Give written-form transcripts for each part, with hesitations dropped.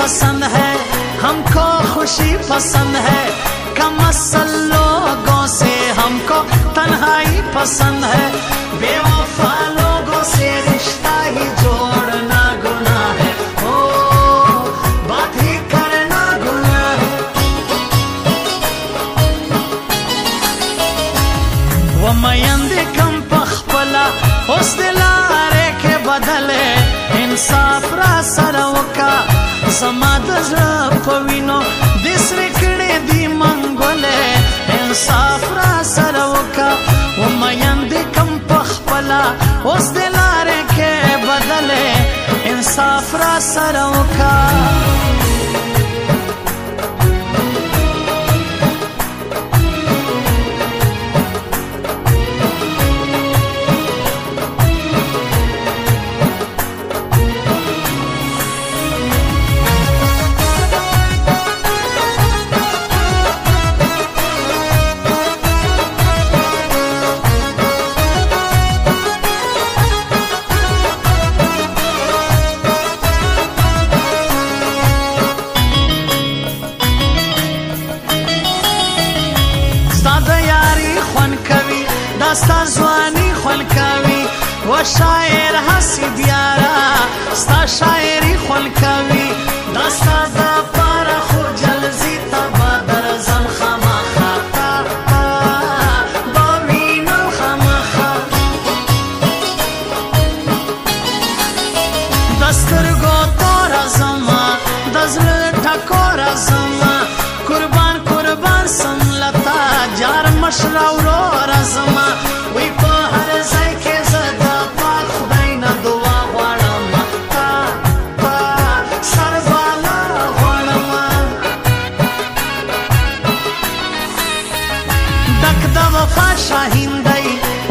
पसंद है, हमको खुशी पसंद है, कम असल लोगों से हमको तन्हाई पसंद है, बेवफा लोगों से रिश्ता ही जोड़ना गुनाह है, ओ बात ही करना गुनाह है। वमयंदिकम पखपला उस दिलारे के बदले इंसाफ रा सरों का समाधनो दिसरे दी मंगोले इंसाफ रा सरों का। वमयंदिकम पखपला उस दिलारे के बदले इंसाफ रा सरों का। ستا زوانی خلکاوی و شاعر هستی دیارا ستا شاعری خلکاوی دستا دا پارا خور جلزی تا بادر زم خماخا تا با مینو خماخا دسترگو تورا زما دزر ٹھکورا زما قربان قربان سملتا جار مشراو رو رزما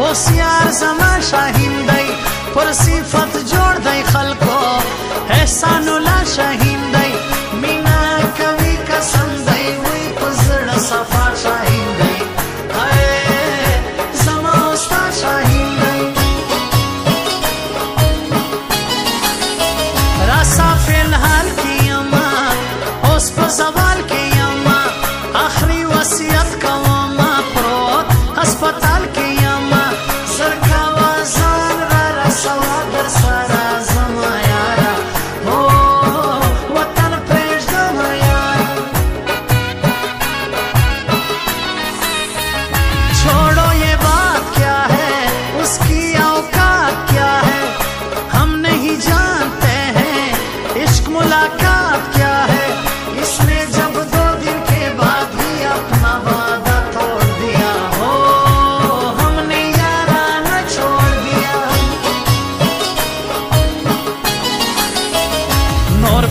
होशियार जमा शाहीन दई पर सिफत जोड़ दई खलको एहसानुला शाहीन दई मीना कवि कसम दई हुई गुजर सफा शाहीन दई जमा उस्ता शाहीन दई रासा फिलहाल की अम्मा उस पर सवाल की अम्मा आखिरी वसीयत का अम्मा प्रोत अस्पताल की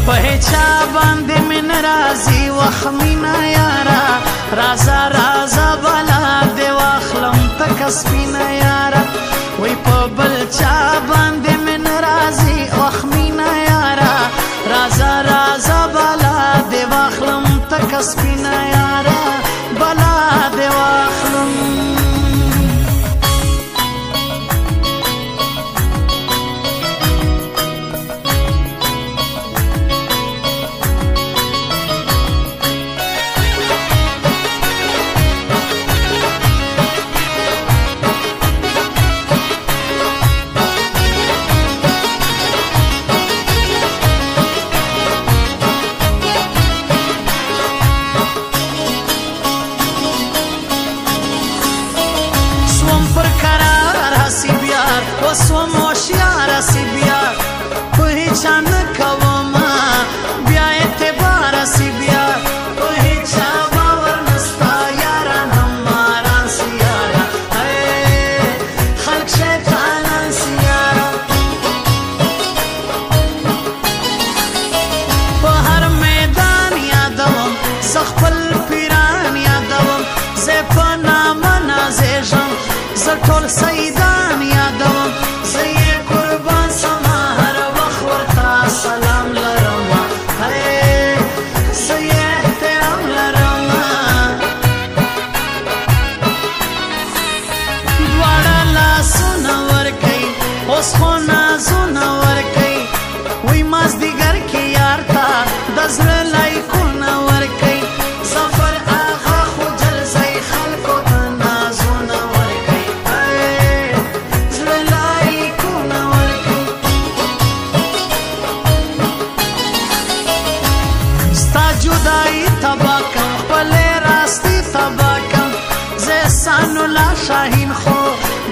पहचा बांधे में नाराजी वखमी ना यारा राजा राजा वाला देवा खलम तक अस्पी ना यारा वही पबलचा बांधे में नाराजी वखमी ना यारा राजा राजा वाला देवा खलम तक अस्पी ना यारा वाला देवा खलम। ټول سیدان یادوم زه قربان سما هر وخت ورته سلام لرم هره زه احترام لرم دواړه لاسونه ورکوي اوس خو نازونه ورکوي وی مازدیګر کې یار ته د شاهین خو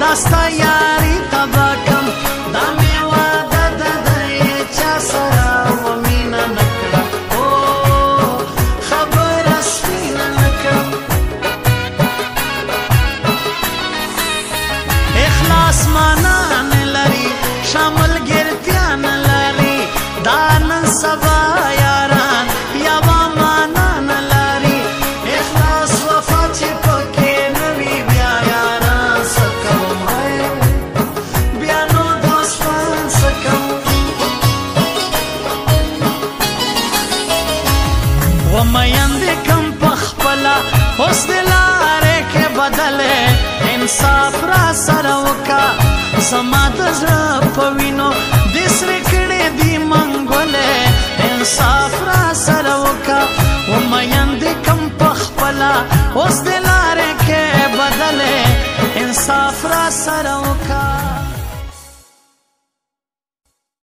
دستا یاری تبا کم دمی واده دده چا سرا و مینا نکرم خبر سفینا نکرم اخلاص مانا نلری شامل گرتیا نلری دانن سبا یاران یوا مانا نلری اخلاص وفا چی پکی انصاف را سره وکا زما د زړه په وینو د سرې کړې دي منګولې انصاف را سره وکا و میندې کم په خپله اوس د لارې کې بدلې انصاف را سره وکا.